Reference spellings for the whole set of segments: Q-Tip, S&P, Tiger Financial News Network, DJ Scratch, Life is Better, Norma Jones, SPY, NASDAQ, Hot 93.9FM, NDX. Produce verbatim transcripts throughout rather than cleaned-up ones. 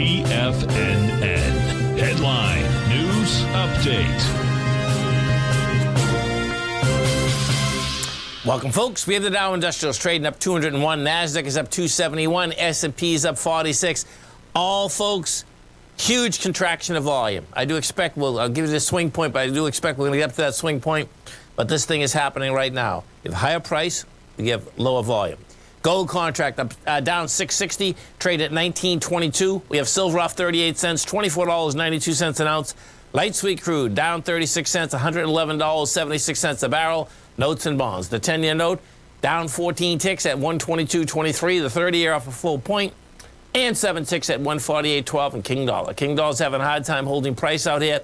T F N N. Headline News Update. Welcome, folks. We have the Dow Industrials trading up two hundred one. NASDAQ is up two seventy-one. S and P is up forty-six. All, folks, huge contraction of volume. I do expect, well, I'll give you the swing point, but I do expect we're going to get up to that swing point. But this thing is happening right now. You have higher price, you have lower volume. Gold contract up, uh, down six sixty, trade at nineteen twenty-two. We have silver off thirty-eight cents, twenty-four ninety-two an ounce. Light sweet crude down thirty-six cents, one hundred eleven dollars and seventy-six cents a barrel. Notes and bonds. The ten-year note down fourteen ticks at one twenty-two twenty-three. The thirty-year off a full point and seven ticks at one forty-eight twelve. And King Dollar. King Dollar's having a hard time holding price out here.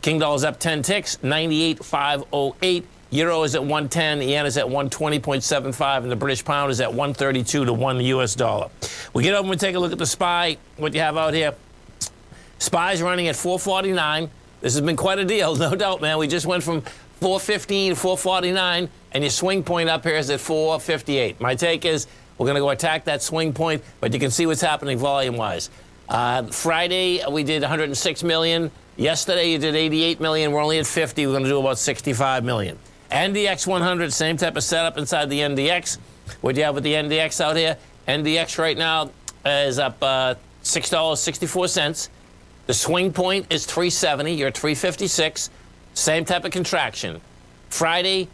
King Dollar's up ten ticks, ninety-eight five oh eight. Euro is at one ten, the yen is at one twenty point seven five, and the British pound is at one thirty-two to one U S dollar. We get over and take a look at the S P Y, what you have out here. S P Y's running at four forty-nine. This has been quite a deal, no doubt, man. We just went from four fifteen to four forty-nine, and your swing point up here is at four fifty-eight. My take is we're going to go attack that swing point, but you can see what's happening volume-wise. Uh, Friday, we did one hundred six million. Yesterday, you did eighty-eight million. We're only at fifty. We're going to do about sixty-five million. N D X one hundred, same type of setup inside the N D X. What do you have with the N D X out here? N D X right now is up uh, six dollars and sixty-four cents. The swing point is three seventy. You're at three fifty-six. Same type of contraction. Friday,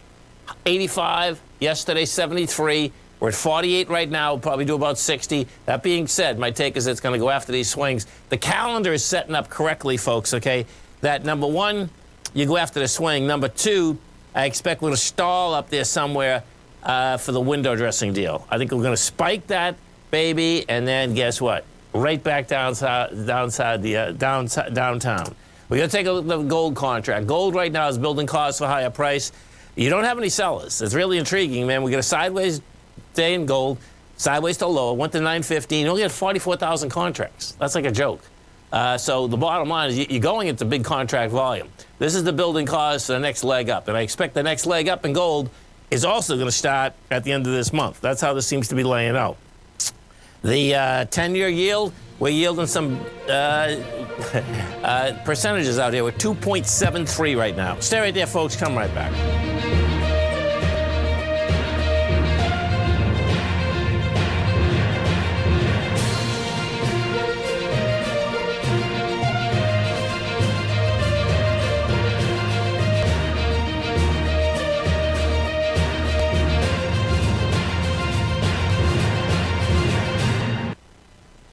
eighty-five. Yesterday, seventy-three. We're at forty-eight right now. We'll probably do about sixty. That being said, my take is it's going to go after these swings. The calendar is setting up correctly, folks, okay? That, number one, you go after the swing. Number two, I expect we're going to stall up there somewhere uh, for the window dressing deal. I think we're going to spike that, baby, and then guess what? Right back down, downside the, uh, down, downtown. We're going to take a look at the gold contract. Gold right now is building costs for higher price. You don't have any sellers. It's really intriguing, man. We get a sideways day in gold, sideways to lower, went to nine fifteen. You only had forty-four thousand contracts. That's like a joke. Uh, so the bottom line is you're going into big contract volume. This is the building cause for the next leg up, and I expect the next leg up in gold is also going to start at the end of this month. That's how this seems to be laying out. The uh, ten-year yield, we're yielding some uh, uh, percentages out here. We're two point seven three right now. Stay right there, folks. Come right back.